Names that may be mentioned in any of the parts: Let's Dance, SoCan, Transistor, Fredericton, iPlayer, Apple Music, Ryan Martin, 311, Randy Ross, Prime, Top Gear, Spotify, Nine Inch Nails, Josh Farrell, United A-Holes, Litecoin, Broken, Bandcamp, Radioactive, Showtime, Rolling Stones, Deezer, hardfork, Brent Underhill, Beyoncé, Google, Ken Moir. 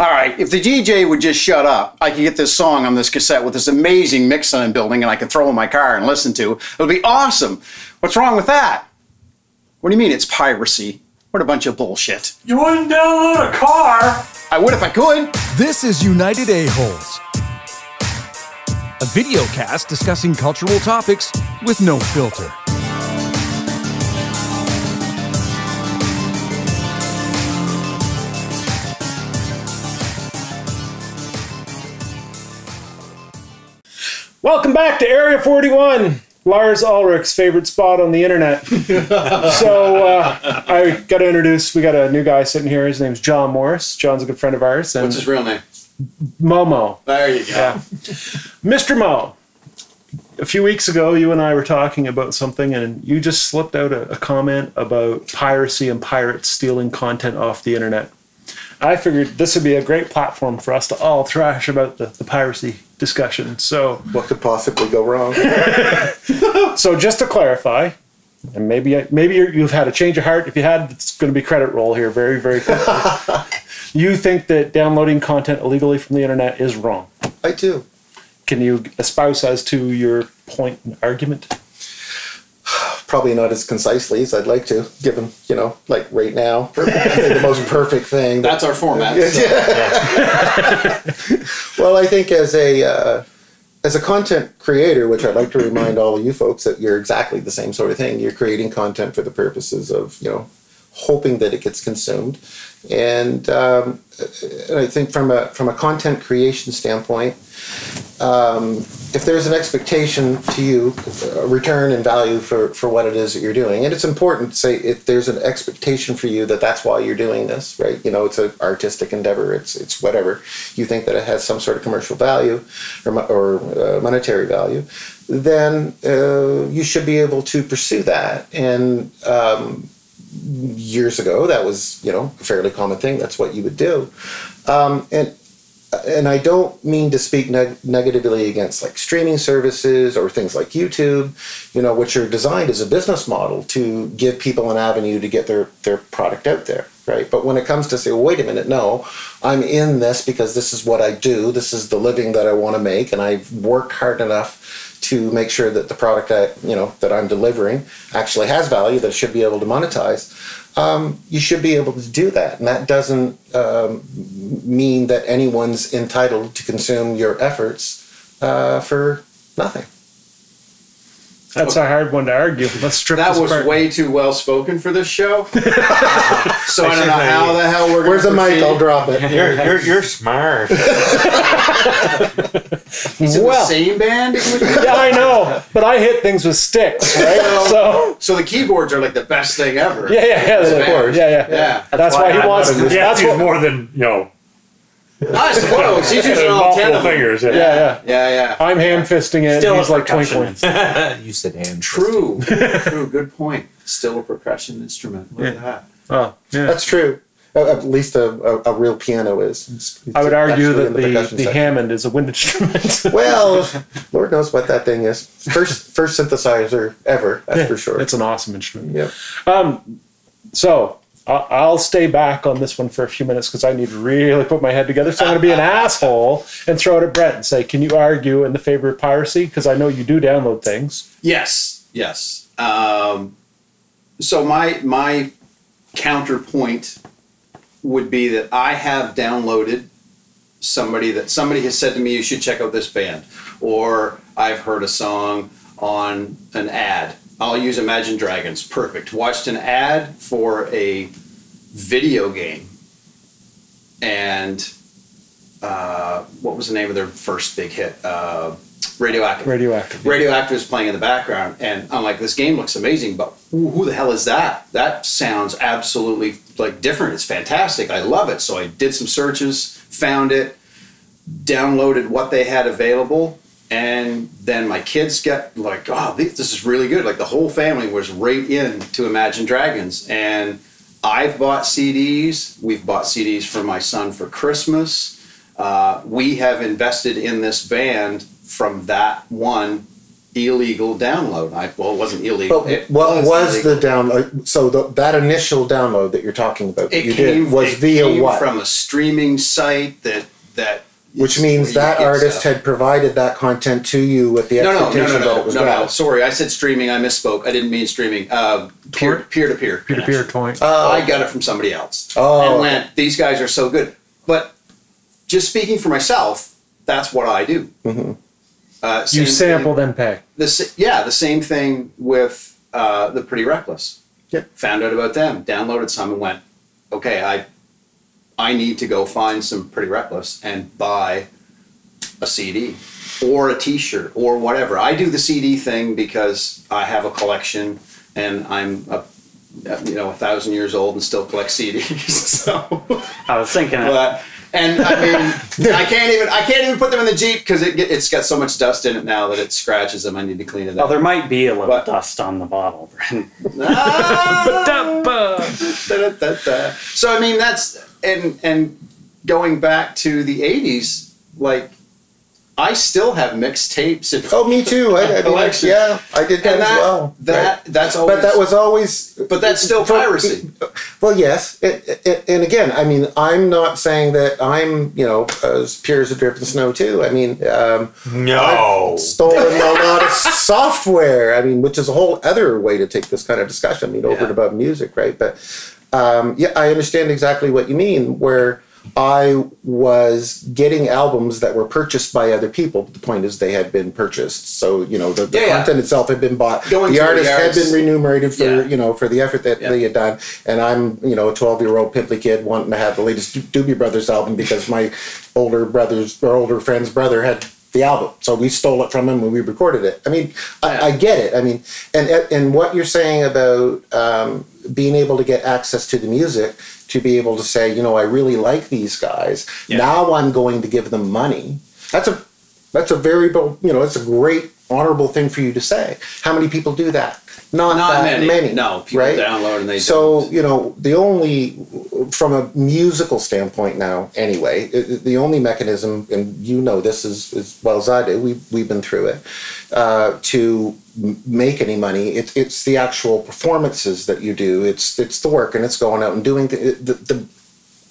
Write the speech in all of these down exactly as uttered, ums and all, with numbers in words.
all right, if the D J would just shut up, I could get this song on this cassette with this amazing mix that I'm building and I could throw in my car and listen to. It'll be awesome. What's wrong with that? What do you mean it's piracy? What a bunch of bullshit. You wouldn't download a car. I would if I could. This is United A-Holes, a video cast discussing cultural topics with no filter. Welcome back to Area forty-one, Lars Ulrich's favorite spot on the internet. So uh, I got to introduce, we got a new guy sitting here. His name's John Morris. John's a good friend of ours. And what's his real name? Momo. There you go. Yeah. Mister Mo, a few weeks ago, you and I were talking about something, and you just slipped out a, a comment about piracy and pirates stealing content off the internet. I figured this would be a great platform for us to all thrash about the, the piracy discussion. So what could possibly go wrong? So just to clarify, and maybe maybe you're, you've had a change of heart. If you had, it's going to be credit roll here very, very quickly. You think that downloading content illegally from the internet is wrong? I do. Can you espouse as to your point and argument? Probably not as concisely as I'd like to, given, you know, like right now, the most perfect thing. That, That's our format. So. Yeah. Well, I think as a uh, as a content creator, which I'd like to remind all of you folks that you're exactly the same sort of thing. You're creating content for the purposes of, you know, hoping that it gets consumed. And um, I think from a from a content creation standpoint, Um, if there's an expectation to you, a return and value for, for what it is that you're doing, and it's important to say if there's an expectation for you that that's why you're doing this, right? You know, it's an artistic endeavor, it's it's whatever. You think that it has some sort of commercial value or, or uh, monetary value, then uh, you should be able to pursue that. And um, years ago, that was, you know, a fairly common thing. That's what you would do. Um, and And I don't mean to speak neg negatively against like streaming services or things like YouTube, you know, which are designed as a business model to give people an avenue to get their, their product out there, right? But when it comes to say, well, wait a minute, no, I'm in this because this is what I do. This is the living that I want to make. And I've worked hard enough to make sure that the product that, you know, that I'm delivering actually has value that it should be able to monetize. Um, you should be able to do that. And that doesn't um, mean that anyone's entitled to consume your efforts uh, for nothing. That's okay. A hard one to argue. Let's strip that this was apart. Way too well spoken for this show. So I don't know how the hell we're going to Where's the mic? I'll drop it. You're, you're, you're smart. He's in well, the same band? Yeah, I know. But I hit things with sticks, right? So, so, so the keyboards are like the best thing ever. Yeah, yeah, yeah. The keyboards. Yeah, yeah, yeah. yeah. That's, that's why, why he wants to. Yeah, that's what, more than, you know. I suppose he's using all ten of fingers. Yeah. Yeah, yeah, yeah, yeah. I'm hand fisting it. Still, he's like twenty. You said hand. True, true. Good point. Still a percussion instrument. Look yeah. at that. Oh, yeah. That's true. At least a, a, a real piano is. It's, it's I would argue that the, the, the Hammond is a wind instrument. Well, Lord knows what that thing is. First, first synthesizer ever. That's yeah, for sure. It's an awesome instrument. Yeah. Um. So. I'll stay back on this one for a few minutes because I need to really put my head together. So I'm going to be an asshole and throw it at Brent and say, can you argue in the favor of piracy? Because I know you do download things. Yes, yes. Um, so my, my counterpoint would be that I have downloaded somebody that somebody has said to me, you should check out this band. Or I've heard a song on an ad. I'll use Imagine Dragons. Perfect. Watched an ad for a video game. And uh, what was the name of their first big hit? Uh, Radioactive. Radioactive. Radioactive is playing in the background. And I'm like, this game looks amazing, but ooh, who the hell is that? That sounds absolutely like different. It's fantastic. I love it. So I did some searches, found it, downloaded what they had available. And then my kids got like, oh, this is really good. Like the whole family was right in to Imagine Dragons. And I've bought C Ds. We've bought C Ds for my son for Christmas. Uh, we have invested in this band from that one illegal download. I, well, it wasn't illegal. But it what was, was illegal. The download? So the, that initial download that you're talking about that it you came, did was it via came what? From a streaming site that that. Which means that artist stuff. had provided that content to you with the expectation no, no, no, no, no, that it was no, bad. No, sorry, I said streaming. I misspoke. I didn't mean streaming. Uh, peer, peer to peer. Peer to peer torrent. Oh. I got it from somebody else. Oh. And went, these guys are so good. But just speaking for myself, that's what I do. Mm-hmm. Uh, you sample, thing, then pay. The, yeah, the same thing with uh, The Pretty Reckless. Yep. Found out about them, downloaded some, and went, okay, I. I need to go find some Pretty Reckless and buy a C D or a t-shirt or whatever. I do the C D thing because I have a collection and I'm a, you know, a thousand years old and still collect C Ds. So I was thinking but, and I mean I can't even I can't even put them in the Jeep because it it's got so much dust in it now that it scratches them. I need to clean it up. Oh, there might be a little but, dust on the bottle, Brent. Ah, so I mean that's And and going back to the eighties, like I still have mixtapes. Oh, me too. I, I collection. Mean, yeah, I did that, that as well. That right? that's always, but that was always. But that's still for, piracy. Well, yes, it, it, and again, I mean, I'm not saying that I'm you know as pure as a drip in snow too. I mean, um, no, I've stolen a lot of software. I mean, which is a whole other way to take this kind of discussion. I mean, over yeah. and above music, right? But. Um, yeah, I understand exactly what you mean, where I was getting albums that were purchased by other people. But the point is they had been purchased. So, you know, the, the yeah, content yeah. itself had been bought. Going the artist the had been remunerated for, yeah. you know, for the effort that yeah. they had done. And I'm, you know, a twelve-year-old pimply kid wanting to have the latest Doobie Brothers album because my older brother's or older friend's brother had the album. So we stole it from him when we recorded it. I mean, I, I get it. I mean, and and what you're saying about um, being able to get access to the music, to be able to say, you know, I really like these guys. Yeah. Now I'm going to give them money. That's a that's a very, you know, that's a great honorable thing for you to say. How many people do that? Not, Not that many. many. No, people right? download and they So, don't. you know, the only, from a musical standpoint now, anyway, the only mechanism, and you know this as, as well as I do, we, we've been through it, uh, to make any money, it, it's the actual performances that you do. It's it's the work and it's going out and doing, th- the, the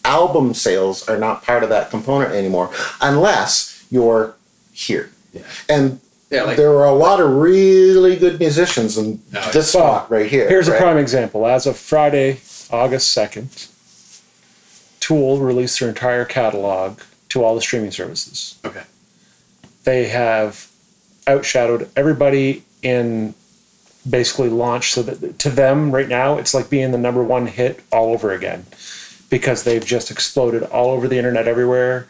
album sales are not part of that component anymore, unless you're here. Yeah. And Yeah, like, there were a lot of really good musicians in no, this spot well, right here. Here's right? a prime example. As of Friday, August second, Tool released their entire catalog to all the streaming services. Okay. They have outshadowed everybody in basically launch. So that to them right now, it's like being the number one hit all over again because they've just exploded all over the internet everywhere.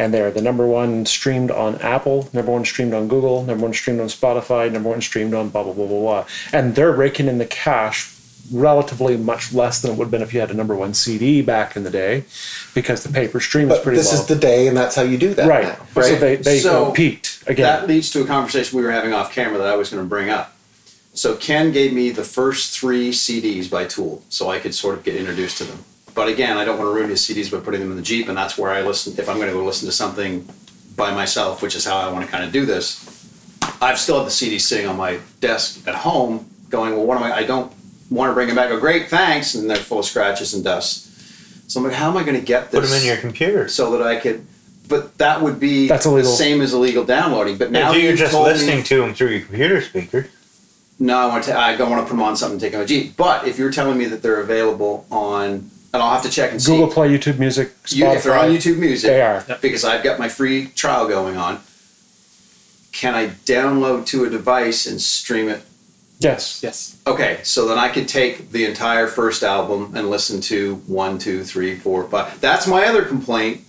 And they're the number one streamed on Apple, number one streamed on Google, number one streamed on Spotify, number one streamed on blah, blah, blah, blah, blah. And they're raking in the cash relatively much less than it would have been if you had a number one C D back in the day because the paper stream was pretty low. But this is the day and that's how you do that right. now. Right. So they, they so compete again. That leads to a conversation we were having off camera that I was going to bring up. So Ken gave me the first three C Ds by Tool so I could sort of get introduced to them. But again, I don't want to ruin his C Ds by putting them in the Jeep, and that's where I listen. If I'm going to go listen to something by myself, which is how I want to kind of do this, I've still had the C D sitting on my desk at home going, well, what am I? I don't want to bring them back. I go, great, thanks. And they're full of scratches and dust. So I'm like, how am I going to get this? Put them in your computer. So that I could, but that would be that's the same as illegal downloading. But now you're just listening me, to them through your computer speaker. No, I want to. I don't want to put them on something and take them on a Jeep. But if you're telling me that they're available on... And I'll have to check and Google see. Google Play, YouTube Music, Spotify. You, if they're on YouTube Music, they are. Because I've got my free trial going on. Can I download to a device and stream it? Yes. Yes. Okay, so then I could take the entire first album and listen to one, two, three, four, five. That's my other complaint,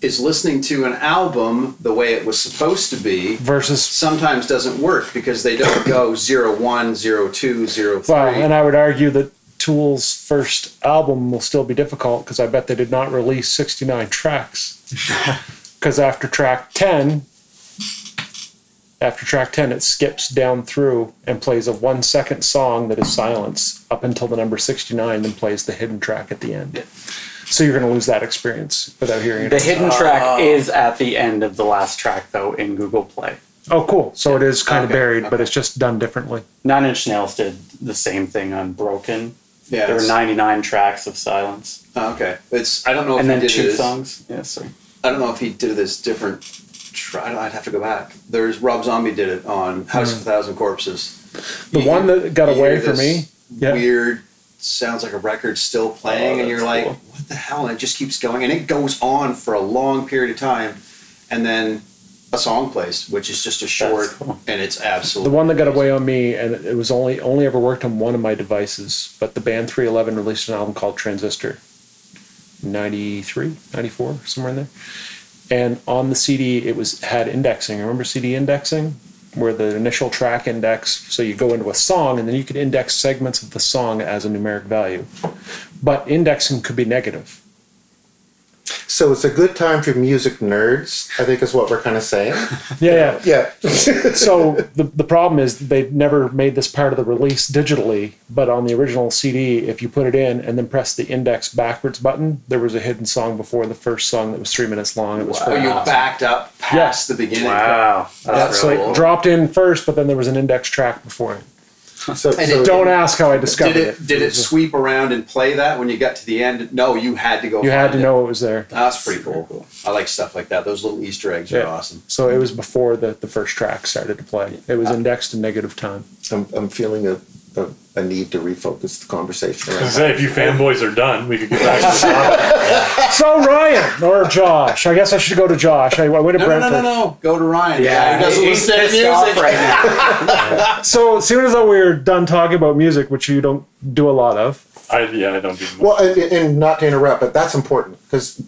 is listening to an album the way it was supposed to be versus sometimes doesn't work because they don't go zero, one, zero, two, zero, three. Well, and I would argue that Tool's first album will still be difficult because I bet they did not release sixty-nine tracks. Because after track ten, after track ten, it skips down through and plays a one-second song that is silence up until the number sixty-nine, then plays the hidden track at the end. Yeah. So you're going to lose that experience without hearing it. The hidden track uh, is at the end of the last track, though, in Google Play. Oh, cool. So it is kind okay. of buried, okay. but it's just done differently. Nine Inch Nails did the same thing on Broken. Yeah, there were ninety-nine tracks of silence. Oh, okay. It's I don't know if and he then did two it songs. Yeah, sorry. I don't know if he did this different. Try, I'd have to go back. There's Rob Zombie did it on House mm. of a Thousand Corpses. The you one hear, that got away from me. Yeah. Weird. Sounds like a record still playing, oh, and you're cool. like, what the hell? And it just keeps going, and it goes on for a long period of time, and then a song plays, which is just a short, cool. and it's absolutely the one that got amazing. Away on me, and it was only only ever worked on one of my devices. But the band three eleven released an album called Transistor, ninety-three, ninety-four, somewhere in there. And on the C D, it was had indexing. Remember C D indexing? Where the initial track index, so you go into a song, and then you could index segments of the song as a numeric value. But indexing could be negative. So it's a good time for music nerds, I think is what we're kind of saying. Yeah, yeah. yeah. So the, the problem is they've never made this part of the release digitally, but on the original C D, if you put it in and then press the index backwards button, there was a hidden song before the first song that was three minutes long. It was wow. Oh, you awesome. Backed up past yeah. the beginning. Wow. That's yeah, really so it cool. dropped in first, but then there was an index track before it. So, so it, don't ask how I discovered did it. It. Did it sweep around and play that when you got to the end? No, you had to go. You had to it. Know it was there. That's pretty cool. cool. I like stuff like that. Those little Easter eggs yeah. are awesome. So it was before the, the first track started to play. It was indexed in negative time. I'm, I'm feeling a, a, a need to refocus the conversation. Right I was going to say, if you fanboys are done, we could get back to the So Ryan or Josh. I guess I should go to Josh. I, I went to no, Brentford. No, no, no, no. Go to Ryan. Yeah, he doesn't listen to music right now. So as soon as we were done talking about music, which you don't do a lot of. I Yeah, I don't do much. Well, and, and not to interrupt, but that's important because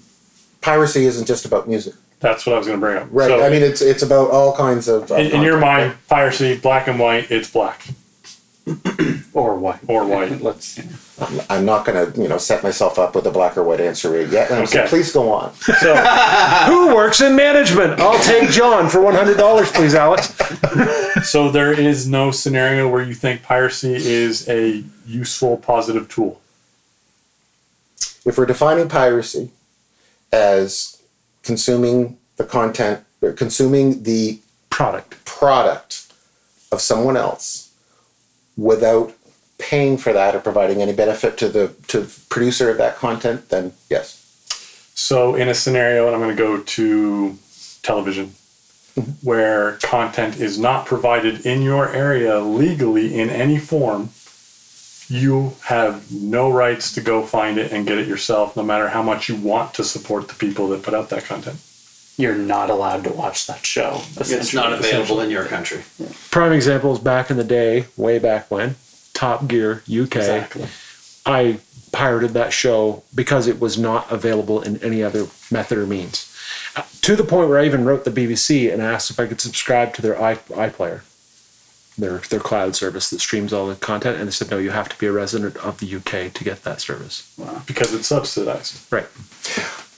piracy isn't just about music. That's what I was going to bring up. Right. So, I mean, it's it's about all kinds of... Uh, in, in your mind, piracy, black and white, it's black. Or white. Or white. Let's. I'm not going to, you know, set myself up with a black or white answer yet. Okay. So please go on. So, who works in management? I'll take John for one hundred dollars, please, Alex. So there is no scenario where you think piracy is a useful, positive tool? If we're defining piracy as consuming the content, or consuming the product product of someone else, without paying for that or providing any benefit to the to the producer of that content, then yes. So in a scenario, and I'm going to go to television, mm-hmm. where content is not provided in your area legally in any form, you have no rights to go find it and get it yourself, no matter how much you want to support the people that put out that content. You're not allowed to watch that show. It's not available in your country. Yeah. Prime example is back in the day, way back when, Top Gear U K. Exactly. I pirated that show because it was not available in any other method or means. To the point where I even wrote the B B C and asked if I could subscribe to their iPlayer, their their cloud service that streams all the content, and they said, no, you have to be a resident of the U K to get that service. Wow. Because it's subsidized. Right.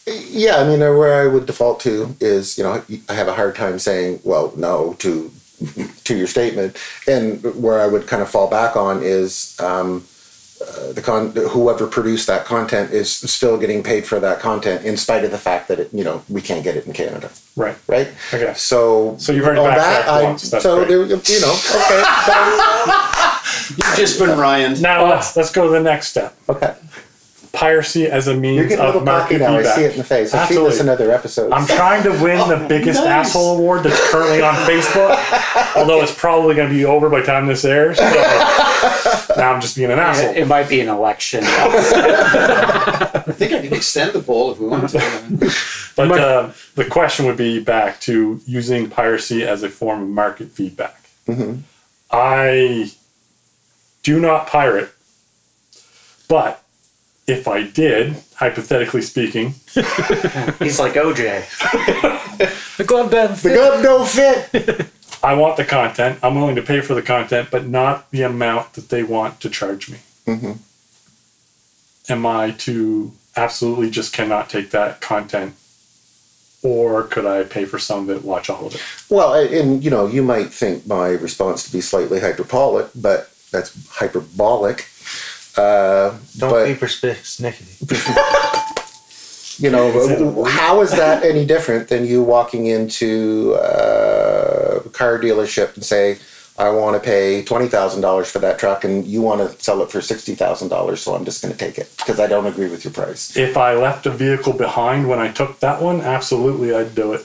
Yeah, I mean, where I would default to is, you know, I have a hard time saying, well, no, to to your statement. And where I would kind of fall back on is um, uh, the con- whoever produced that content is still getting paid for that content in spite of the fact that, it, you know, we can't get it in Canada. Right. Right? Okay. So, so you've already backed that, I, once. That's so, there, you know, okay. So, you've just been Ryan. Now, uh, let's, let's go to the next step. Okay. Piracy as a means of market now. Feedback. I see it in the face. I've seen this in other episodes. I'm trying to win oh, the biggest nice. Asshole award that's currently on Facebook, although it's probably going to be over by the time this airs. So now I'm just being an asshole. It, it might be an election. I think I can extend the poll if we want to. But uh, the question would be back to using piracy as a form of market feedback. Mm-hmm. I do not pirate, but if I did, hypothetically speaking. He's like O J. The glove doesn't fit. The glove don't fit. I want the content. I'm willing to pay for the content, but not the amount that they want to charge me. Mm-hmm. Am I to absolutely just cannot take that content? Or could I pay for some of it, watch all of it? Well, and you know, you might think my response to be slightly hyperbolic, but that's hyperbolic. Uh, Don't but, be perspicuous, Nicky. You know, how is that any different than you walking into uh, a car dealership and say, I want to pay twenty thousand dollars for that truck and you want to sell it for sixty thousand dollars, so I'm just going to take it because I don't agree with your price? If I left a vehicle behind when I took that one, absolutely I'd do it.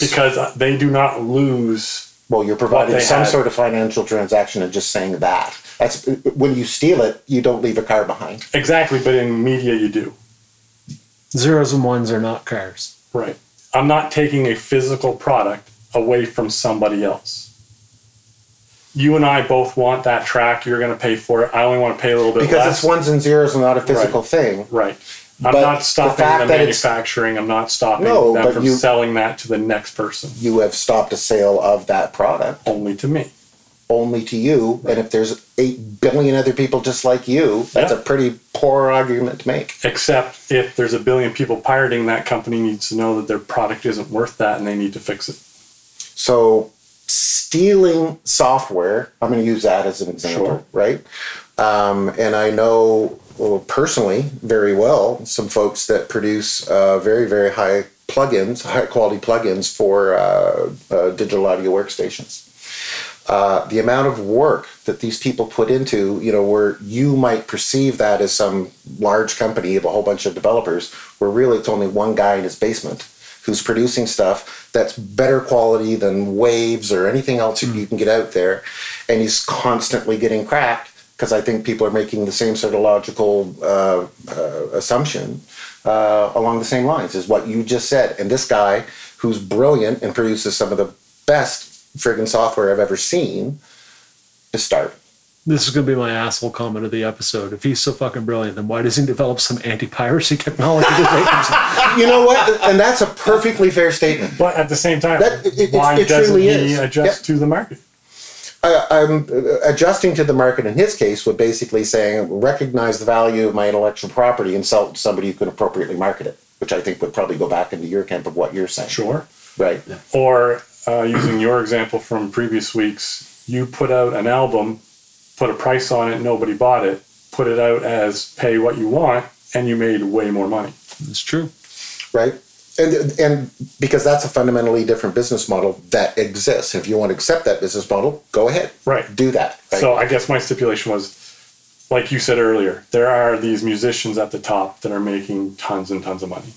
Because they do not lose. Well, you're providing some had. sort of financial transaction and just saying that. That's when you steal it, you don't leave a car behind. Exactly, but in media you do. Zeros and ones are not cars. Right. I'm not taking a physical product away from somebody else. You and I both want that track. You're going to pay for it. I only want to pay a little bit because less. Because it's ones and zeros and not a physical right. thing. Right. I'm but not stopping the, the manufacturing. I'm not stopping no, them from you, selling that to the next person. You have stopped a sale of that product. Only to me. Only to you. Right. And if there's eight billion other people just like you, that's yep. a pretty poor argument to make. Except if there's a billion people pirating, that company needs to know that their product isn't worth that and they need to fix it. So stealing software, I'm going to use that as an example, sure. right? Um, and I know... Well, personally, very well, some folks that produce uh, very, very high plugins, high-quality plugins for uh, uh, digital audio workstations. Uh, the amount of work that these people put into, you know, where you might perceive that as some large company of a whole bunch of developers, where really it's only one guy in his basement who's producing stuff that's better quality than Waves or anything else mm. you can get out there, and he's constantly getting cracked. Because I think people are making the same sort of logical uh, uh, assumption uh, along the same lines as what you just said. And this guy, who's brilliant and produces some of the best friggin' software I've ever seen, is starving. This is going to be my asshole comment of the episode. If he's so fucking brilliant, then why doesn't he develop some anti-piracy technology to make himself? You know what? And that's a perfectly fair statement. But at the same time, that, it, why it, it doesn't really he is. adjust yep. to the market? I, I'm adjusting to the market in his case with basically saying, recognize the value of my intellectual property and sell it to somebody who can appropriately market it, which I think would probably go back into your camp of what you're saying. Sure. Right. Yeah. Or uh, using your example from previous weeks, you put out an album, put a price on it, nobody bought it, put it out as pay what you want, and you made way more money. That's true. Right. And, and because that's a fundamentally different business model that exists. If you want to accept that business model, go ahead. Right. Do that. Right? So I guess my stipulation was, like you said earlier, there are these musicians at the top that are making tons and tons of money.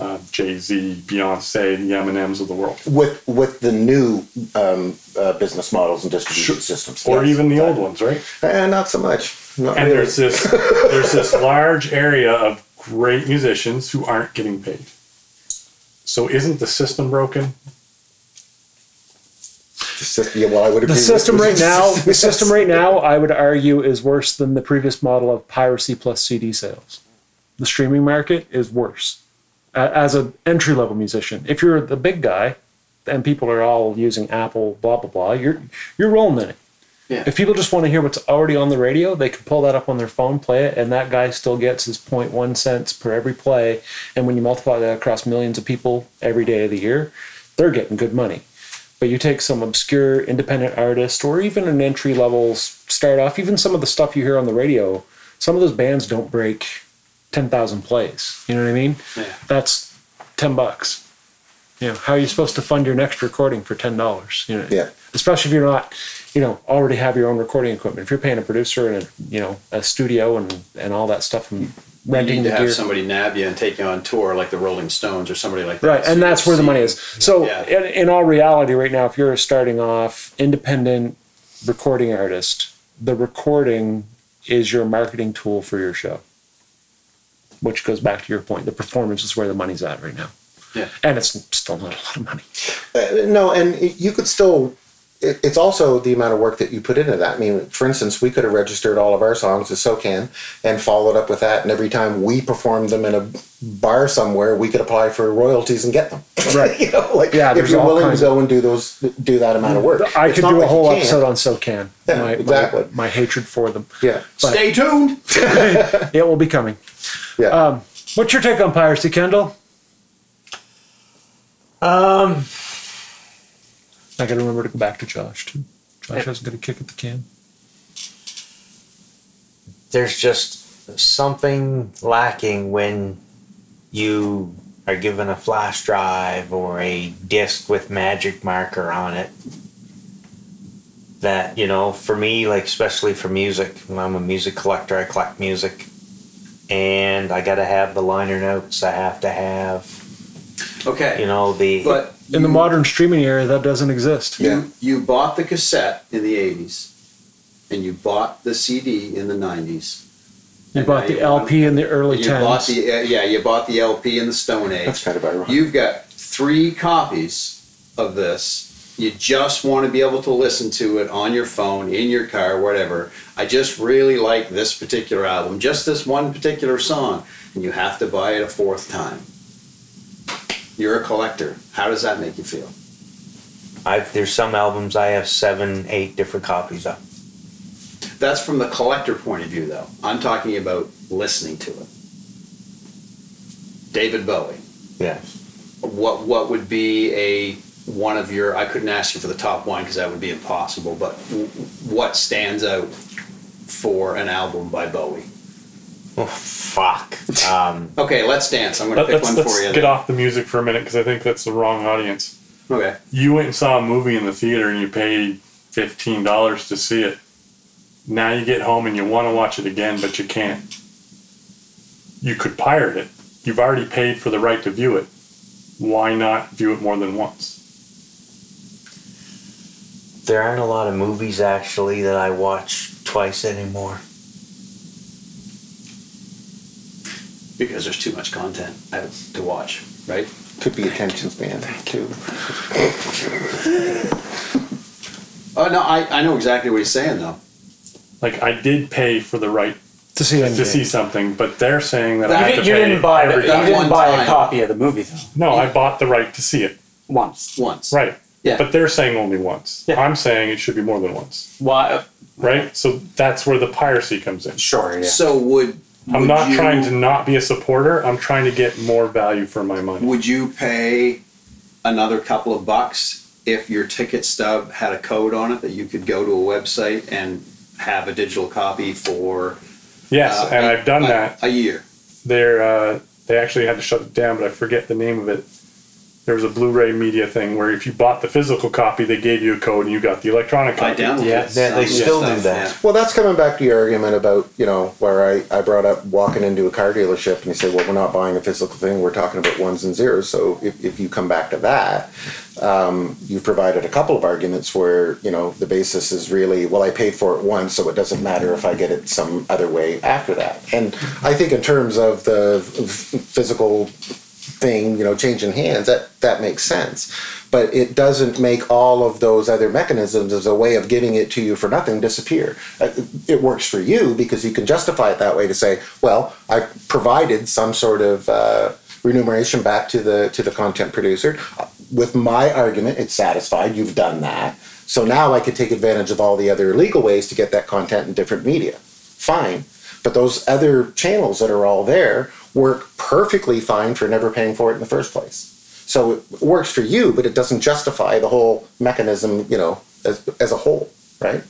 Uh, Jay-Z, Beyoncé, the M and M's of the world. With with the new um, uh, business models and distribution sure. systems. Or yes. even the old ones, right? Eh, not so much. Not and really. there's this there's this large area of great musicians who aren't getting paid. So isn't the system broken? The system, yeah, well, I would agree the system with, right now, the system right now, I would argue, is worse than the previous model of piracy plus C D sales. The streaming market is worse. Uh, as an entry-level musician, if you're the big guy, and people are all using Apple, blah blah blah, you're you're rolling in it. Yeah. If people just want to hear what's already on the radio, they can pull that up on their phone, play it, and that guy still gets his zero point one cents per every play. And when you multiply that across millions of people every day of the year, they're getting good money. But you take some obscure independent artist or even an entry-level start-off, even some of the stuff you hear on the radio, some of those bands don't break ten thousand plays. You know what I mean? Yeah. That's ten bucks. You know, how are you supposed to fund your next recording for ten dollars? You know, yeah. Especially if you're not... you know, already have your own recording equipment. If you're paying a producer and, a, you know, a studio and, and all that stuff and renting you need to the have gear. Somebody nab you and take you on tour like the Rolling Stones or somebody like that. Right, and so that's where the money is. So yeah. in, in all reality right now, if you're a starting off independent recording artist, the recording is your marketing tool for your show, which goes back to your point. The performance is where the money's at right now. Yeah. And it's still not a lot of money. Uh, no, and you could still... It's also the amount of work that you put into that. I mean, for instance, we could have registered all of our songs as SoCan and followed up with that. And every time we performed them in a bar somewhere, we could apply for royalties and get them. Right. You know, like yeah, if you're willing to go and do those, do that amount of work. I it's could do like a whole episode on SoCan. Yeah, my, exactly. My, my hatred for them. Yeah. But stay tuned. It will be coming. Yeah. Um, what's your take on piracy, Kendall? Um... I got to remember to go back to Josh, too. Josh hasn't got a kick at the can. There's just something lacking when you are given a flash drive or a disc with magic marker on it. That, you know, for me, like, especially for music, I'm a music collector, I collect music, and I gotta have the liner notes, I have to have, okay, you know, the... But in you, the modern streaming era, that doesn't exist. Yeah. You, you bought the cassette in the eighties, and you bought the C D in the nineties. You bought the L P in the early you tens. Bought the, uh, yeah, you bought the L P in the Stone Age. That's kind of ironic. You've got three copies of this. You just want to be able to listen to it on your phone, in your car, whatever. I just really like this particular album, just this one particular song, and you have to buy it a fourth time. You're a collector. How does that make you feel? I've, there's some albums I have seven, eight different copies of. That's from the collector point of view, though. I'm talking about listening to it. David Bowie. Yes. What, what would be a... one of your, I couldn't ask you for the top one because that would be impossible, but w- what stands out for an album by Bowie? Oh, fuck. Um, okay, Let's Dance. I'm going to pick one for you. Let's get off the music for a minute because I think that's the wrong audience. Okay. You went and saw a movie in the theater and you paid fifteen dollars to see it. Now you get home and you want to watch it again, but you can't. You could pirate it. You've already paid for the right to view it. Why not view it more than once? There aren't a lot of movies, actually, that I watch twice anymore. Because there's too much content to watch, right? Could be attention span, too. Oh, no, I, I know exactly what he's saying, though. Like, I did pay for the right to see, to see something, but they're saying that, that I have to you pay didn't buy every the, You didn't buy time. a copy of the movie, though. No, yeah. I bought the right to see it. Once. Once. Right. Yeah. But they're saying only once. Yeah. I'm saying it should be more than once. Why? Right? So that's where the piracy comes in. Sure, yeah. So would, would I'm not you, trying to not be a supporter. I'm trying to get more value for my money. Would you pay another couple of bucks if your ticket stub had a code on it that you could go to a website and have a digital copy for... Yes, uh, and a, I've done a, that. A year. They're, uh, they actually had to shut it down, but I forget the name of it. There was a Blu-ray media thing where if you bought the physical copy, they gave you a code and you got the electronic copy. I yeah, they, they still do that. Well, that's coming back to your argument about, you know, where I, I brought up walking into a car dealership and you say, well, we're not buying a physical thing. We're talking about ones and zeros. So if, if you come back to that, um, you've provided a couple of arguments where, you know, the basis is really, well, I paid for it once, so it doesn't matter if I get it some other way after that. And I think in terms of the physical... thing, you know, changing hands, that, that makes sense. But it doesn't make all of those other mechanisms as a way of giving it to you for nothing disappear. It works for you because you can justify it that way to say, well, I provided some sort of uh, remuneration back to the to the content producer. With my argument, it's satisfied. You've done that. So now I could take advantage of all the other legal ways to get that content in different media. Fine. But those other channels that are all there work perfectly fine for never paying for it in the first place. So it works for you, but it doesn't justify the whole mechanism, you know, as as a whole, right?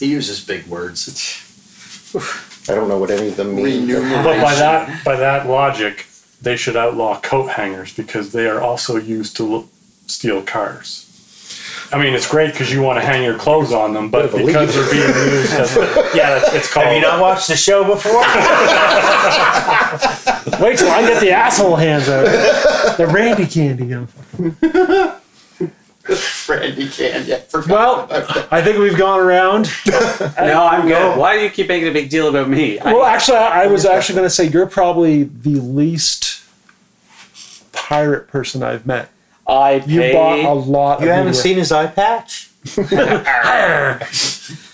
He uses big words. I don't know what any of them mean. But by that by that logic, they should outlaw coat hangers because they are also used to look, steal cars. I mean, it's great because you want to hang your clothes on them, but because they're being used as a... Yeah, it's called... Have you not watched the show before? Wait till I get the asshole hands out. The Randy Candy. Randy Candy. I well, I think we've gone around. No, I'm good. Why do you keep making a big deal about me? Well, I, actually, I was actually going to say you're probably the least pirate person I've met. I paid. You bought a lot. You of haven't media. Seen his eye patch?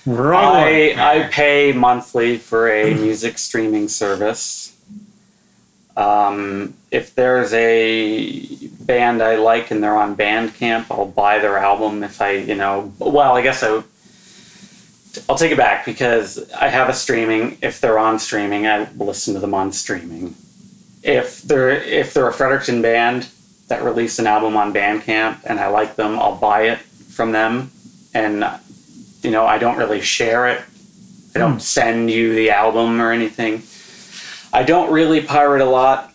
Wrong. I, I pay monthly for a music streaming service. Um, if there's a band I like and they're on Bandcamp, I'll buy their album. If I, you know, well, I guess I would, I'll take it back because I have a streaming. If they're on streaming, I listen to them on streaming. If they're if they're a Fredericton band that released an album on Bandcamp and I like them, I'll buy it from them. And, you know, I don't really share it. I don't mm. send you the album or anything. I don't really pirate a lot.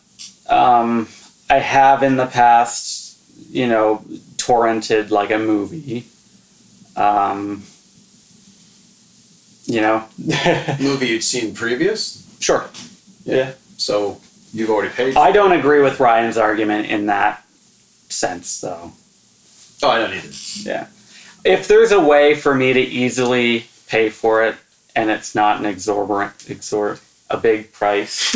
Um, I have in the past, you know, torrented like a movie. Um, you know. Movie you'd seen previous? Sure. Yeah. yeah. So you've already paid for I it. Don't agree with Ryan's argument in that sense, though. Oh, I don't either. Yeah. If there's a way for me to easily pay for it and it's not an exorbitant, exorbitant, a big price.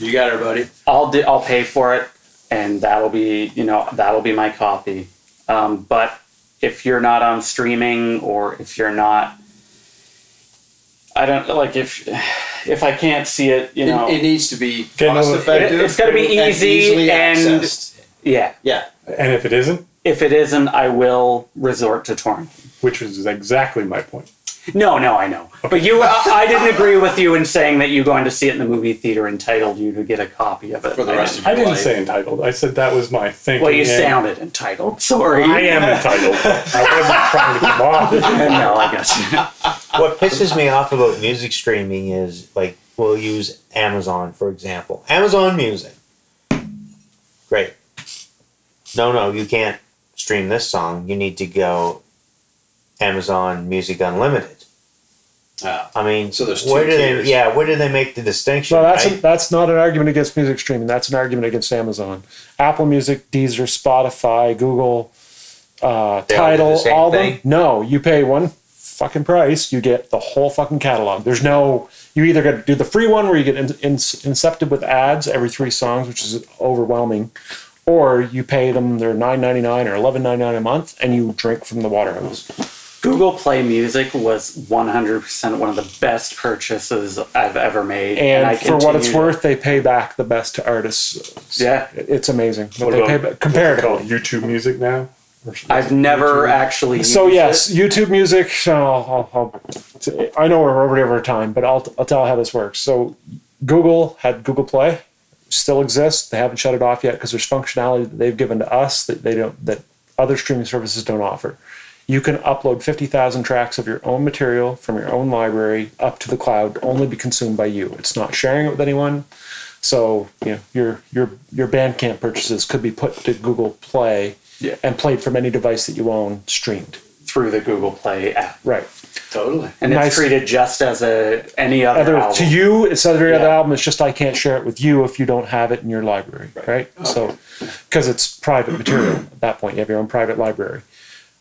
You got her, buddy. I'll do, I'll pay for it, and that'll be, you know, that'll be my copy. Um, but if you're not on streaming, or if you're not, I don't like if if I can't see it, you know, it, it needs to be cost effective. It, it's got to be easy and, and yeah, yeah. And if it isn't, if it isn't, I will resort to torrent, which is exactly my point. No, no, I know. Okay. But you, I, I didn't agree with you in saying that you going to see it in the movie theater entitled you to get a copy of it. For the rest of your I didn't life. Say entitled. I said that was my thinking. Well, you sounded entitled. Sorry. I am entitled. I wasn't trying to come off. No, I guess. What pisses me off about music streaming is, like, we'll use Amazon, for example. Amazon Music. Great. No, no, you can't stream this song. You need to go... Amazon Music Unlimited. Oh. I mean, so there's two where do they, yeah, where do they make the distinction? No, that's, right? a, that's not an argument against music streaming. That's an argument against Amazon. Apple Music, Deezer, Spotify, Google, uh, Tidal, all, the all them. No, you pay one fucking price. You get the whole fucking catalog. There's no, you either got to do the free one where you get in, in, incepted with ads every three songs, which is overwhelming, or you pay them their nine ninety-nine or eleven ninety-nine a month and you drink from the water hose. Google Play Music was one hundred percent one of the best purchases I've ever made. And, and I for what it's worth, they pay back the best to artists. Yeah. It's amazing. What they pay back, comparatively. YouTube Music now? I've never YouTube? actually used So, yes, it. YouTube Music, I'll, I'll, I'll, I know we're already over time, but I'll, I'll tell how this works. So Google had Google Play, still exists. They haven't shut it off yet because there's functionality that they've given to us that they don't, that other streaming services don't offer. You can upload fifty thousand tracks of your own material from your own library up to the cloud, to only be consumed by you. It's not sharing it with anyone. So, you know, your your your Bandcamp purchases could be put to Google Play yeah. and played from any device that you own, streamed through the Google Play app. Right. Totally. And nice. It's treated just as a any other, other album. To you, it's every yeah. other album. It's just I can't share it with you if you don't have it in your library, right? right? Okay. So, because it's private material at that point. You have your own private library.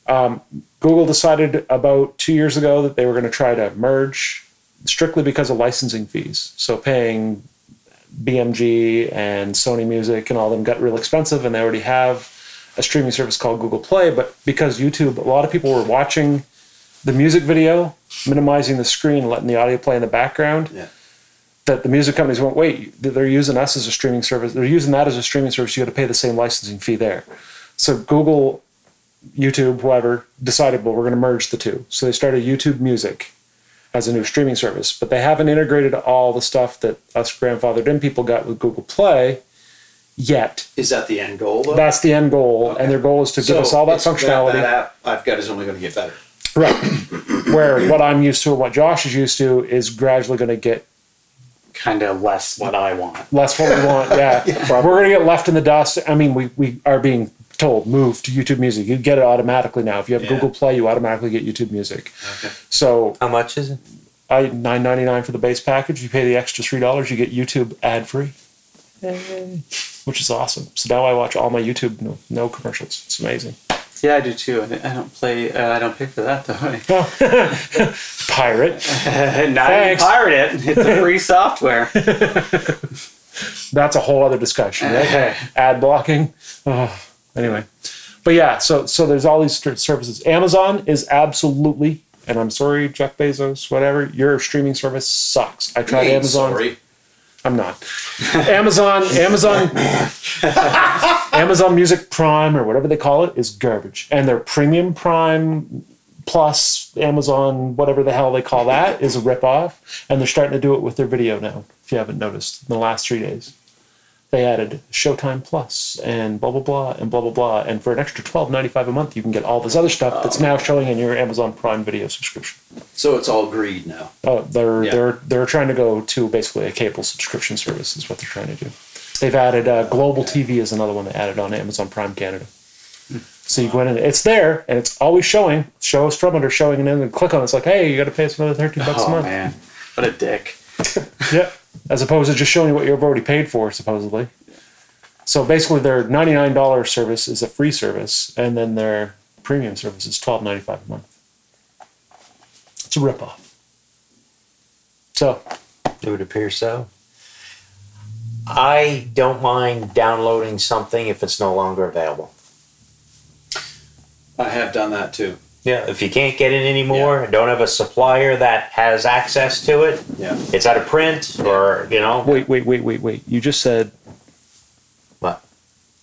Um, Google decided about two years ago that they were going to try to merge strictly because of licensing fees. So paying B M G and Sony Music and all of them got real expensive, and they already have a streaming service called Google Play. But because YouTube, a lot of people were watching the music video, minimizing the screen, letting the audio play in the background, yeah. that the music companies went, wait, they're using us as a streaming service. They're using that as a streaming service. You got to pay the same licensing fee there. So Google... YouTube, whoever, decided, well, we're going to merge the two. So they started YouTube Music as a new streaming service, but they haven't integrated all the stuff that us grandfathered in people got with Google Play yet. Is that the end goal, though? That's the end goal, okay. And their goal is to so give us all that functionality. That, that app I've got is only going to get better. Right. Where what I'm used to and what Josh is used to is gradually going to get kind of less what I want. Less what we want, yeah. yeah. We're going to get left in the dust. I mean, we, we are being... told, move to YouTube Music. You get it automatically now. If you have yeah. Google Play, you automatically get YouTube Music. Okay. So how much is it? I nine ninety-nine for the base package. You pay the extra three dollars, you get YouTube ad free, hey. Which is awesome. So now I watch all my YouTube no, no commercials. It's amazing. Yeah, I do too. I don't play. Uh, I don't pay for that though. I... Pirate. Not pirate it. It's a free software. That's a whole other discussion. Right? Ad blocking. Oh. Anyway, but yeah, so so there's all these services. Amazon is absolutely, and I'm sorry, Jeff Bezos, whatever, your streaming service sucks. I tried Amazon. Sorry. I'm not. Amazon, Amazon, Amazon Music Prime or whatever they call it is garbage. And their Premium Prime Plus Amazon, whatever the hell they call that, is a ripoff. And they're starting to do it with their video now, if you haven't noticed, in the last three days. they added Showtime Plus and blah, blah, blah, and blah, blah, blah. And for an extra twelve ninety-five a month, you can get all this other stuff oh. that's now showing in your Amazon Prime Video subscription. So it's all greed now. Oh, they're yeah. they're they're trying to go to basically a cable subscription service is what they're trying to do. They've added uh, Global okay. T V is another one they added on Amazon Prime Canada. So you go in and it's there and it's always showing. Show Strumlander showing and then click on it. It's like, hey, you got to pay us another thirteen bucks oh, a month. Oh, man. What a dick. Yep. As opposed to just showing you what you've already paid for, supposedly. So basically their ninety-nine dollars service is a free service and then their premium service is twelve ninety-five a month. It's a ripoff. So. It would appear so. I don't mind downloading something if it's no longer available. I have done that too. Yeah, if you can't get it anymore, yeah. and don't have a supplier that has access to it, yeah. it's out of print or, you know. Wait, wait, wait, wait, wait. You just said, what?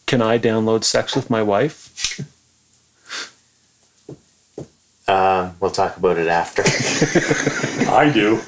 Can I download Sex with My Wife? Uh, we'll talk about it after. I do.